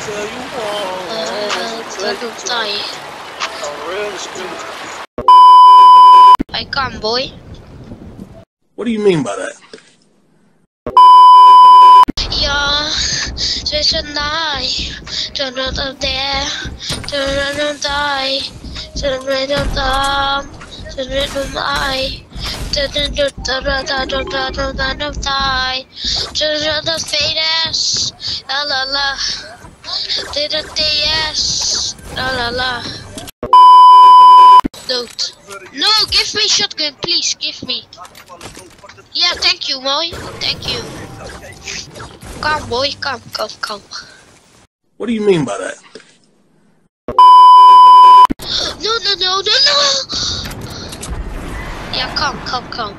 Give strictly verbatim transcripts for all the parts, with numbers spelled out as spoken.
tell you all. Uh, I come, boy. What do you mean by that? Yeah, just a night. Turn out up there. Turn around and die. Turn around and die. Turn around and die. Turn around and die. Turn around and fade. La la la. Did a D S. La la la. Note. No, give me shotgun, please. Give me. Yeah, thank you, boy. Thank you. Come, boy. Come, come, come. What do you mean by that? No, no, no, no, no! Yeah, come, come, come.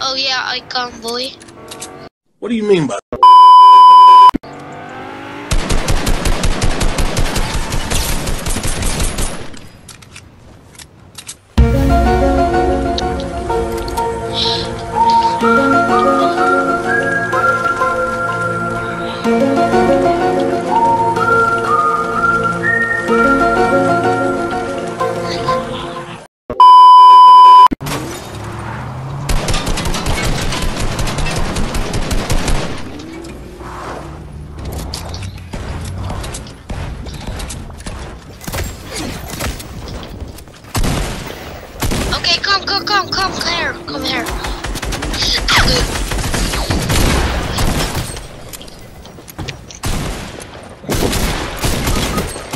Oh, yeah, I come, boy. What do you mean by that? Come, come, come here, come here.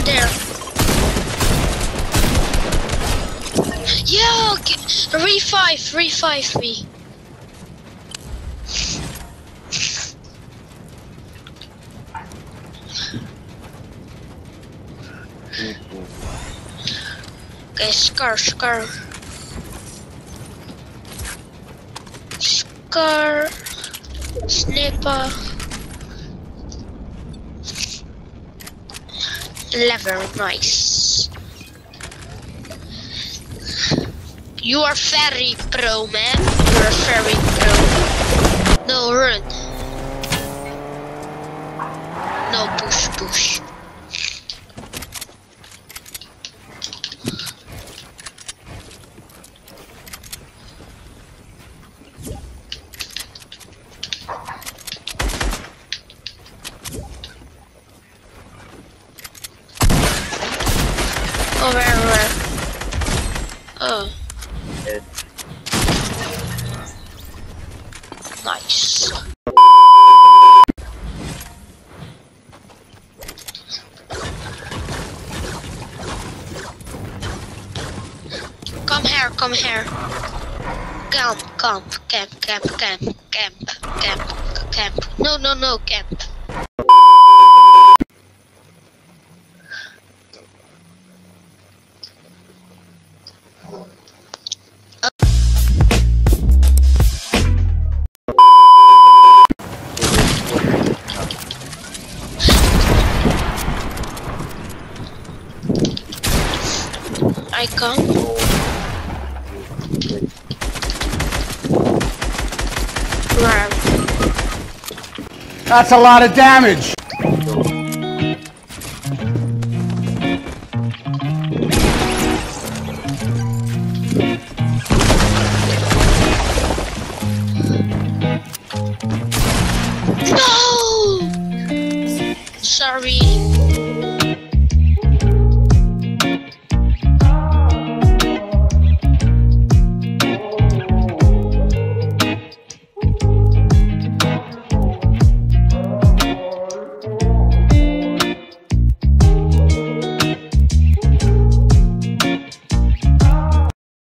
There. Yeah, okay. Revive, revive me. Okay, scar, scar. Car, sniper, lever, nice. You are very pro, man. You are very pro. No, run. No, push, push. Oh, where, where? Oh. Good. Nice. Come here, come here. Camp, camp, camp, camp, camp, camp, camp, camp. No, no, no, camp. I come. Wow. That's a lot of damage. No! Sorry.